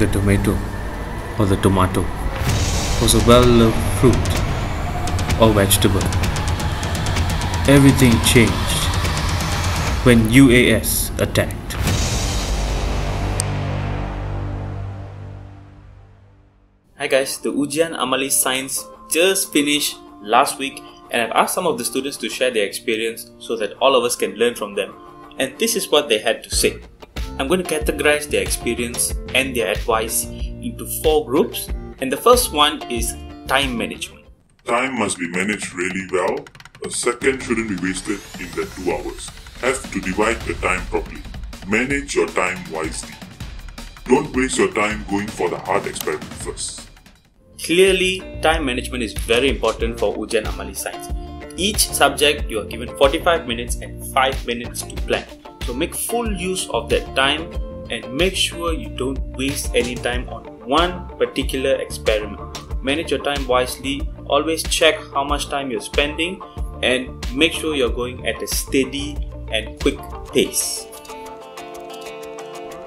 the tomato or the tomato was a well-loved fruit or vegetable. Everything changed when UAS attacked. Hi guys, the Ujian Amali Science just finished last week, and I've asked some of the students to share their experience so that all of us can learn from them. And this is what they had to say. I'm going to categorize their experience and their advice into 4 groups. And the first one is time management. Time must be managed really well. A second shouldn't be wasted in the 2 hours. Have to divide the time properly. Manage your time wisely. Don't waste your time going for the hard experiment first. Clearly, time management is very important for Ujian Amali Science. Each subject you are given 45 minutes and 5 minutes to plan. So make full use of that time and make sure you don't waste any time on one particular experiment. Manage your time wisely. Always check how much time you're spending and make sure you're going at a steady and quick pace.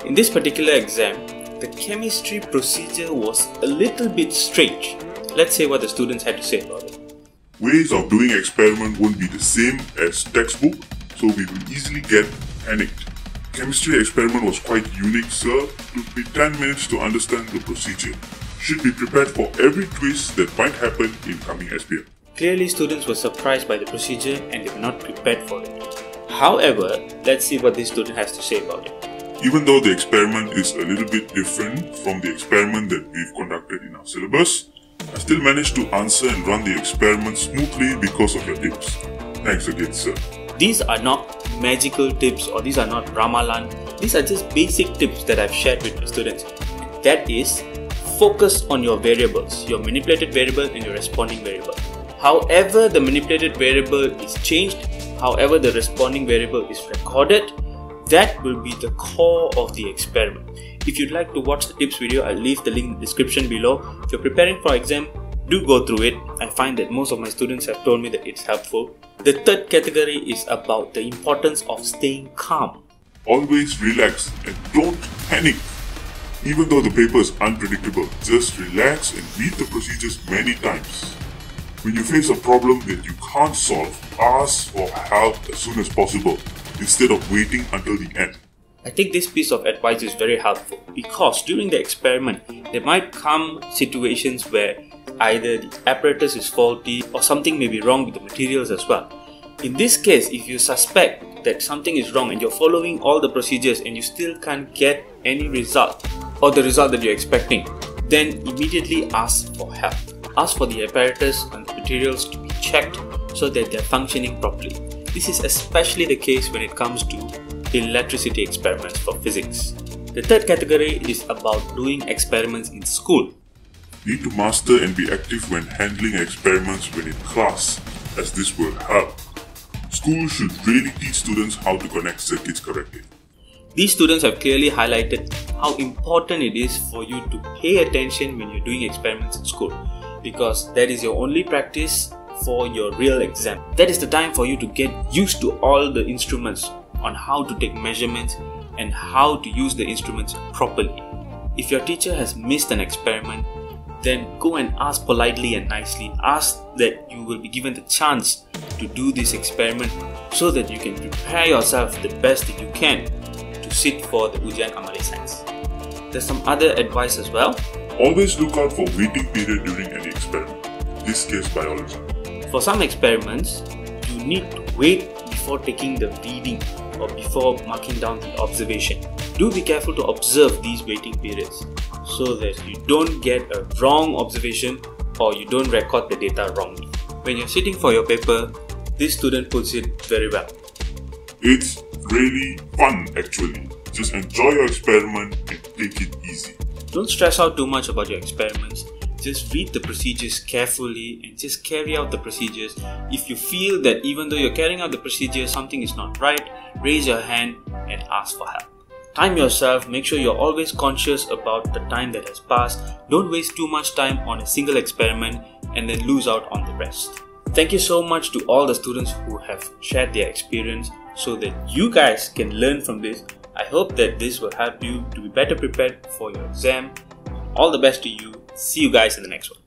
In this particular exam, the chemistry procedure was a little bit strange. Let's say what the students had to say about it. Ways of doing experiment won't be the same as textbook, so we will easily get panicked. Chemistry experiment was quite unique, sir. Took me 10 minutes to understand the procedure. Should be prepared for every twist that might happen in coming SPM. Clearly, students were surprised by the procedure and they were not prepared for it. However, let's see what this student has to say about it. Even though the experiment is a little bit different from the experiment that we've conducted in our syllabus, I still managed to answer and run the experiment smoothly because of your tips. Thanks again, sir. These are not magical tips or these are not Ramalan. These are just basic tips that I've shared with my students. That is, focus on your variables, your manipulated variable and your responding variable. However the manipulated variable is changed, however the responding variable is recorded, that will be the core of the experiment. If you'd like to watch the tips video, I'll leave the link in the description below. If you're preparing for exam, do go through it. I find that most of my students have told me that it's helpful. The third category is about the importance of staying calm. Always relax and don't panic. Even though the paper is unpredictable, just relax and read the procedures many times. When you face a problem that you can't solve, ask for help as soon as possible, instead of waiting until the end. I think this piece of advice is very helpful because during the experiment, there might come situations where either the apparatus is faulty or something may be wrong with the materials as well. In this case, if you suspect that something is wrong and you're following all the procedures and you still can't get any result or the result that you're expecting, then immediately ask for help. Ask for the apparatus and the materials to be checked so that they're functioning properly. This is especially the case when it comes to electricity experiments for physics. The third category is about doing experiments in school. Need to master and be active when handling experiments when in class, as this will help. School should really teach students how to connect circuits correctly. These students have clearly highlighted how important it is for you to pay attention when you're doing experiments in school, because that is your only practice for your real exam. That is the time for you to get used to all the instruments, on how to take measurements and how to use the instruments properly. If your teacher has missed an experiment, then go and ask politely and nicely. Ask that you will be given the chance to do this experiment so that you can prepare yourself the best that you can to sit for the Ujian Amali Science. There's some other advice as well. Always look out for waiting period during any experiment. In this case, biology. For some experiments, you need to wait before taking the reading or before marking down the observation. Do be careful to observe these waiting periods so that you don't get a wrong observation or you don't record the data wrongly. When you're sitting for your paper, this student puts it very well. It's really fun actually. Just enjoy your experiment and take it easy. Don't stress out too much about your experiments. Just read the procedures carefully and just carry out the procedures. If you feel that even though you're carrying out the procedure, something is not right, raise your hand and ask for help. Time yourself. Make sure you're always conscious about the time that has passed. Don't waste too much time on a single experiment and then lose out on the rest. Thank you so much to all the students who have shared their experience so that you guys can learn from this I hope that this will help you to be better prepared for your exam. All the best to you. See you guys in the next one.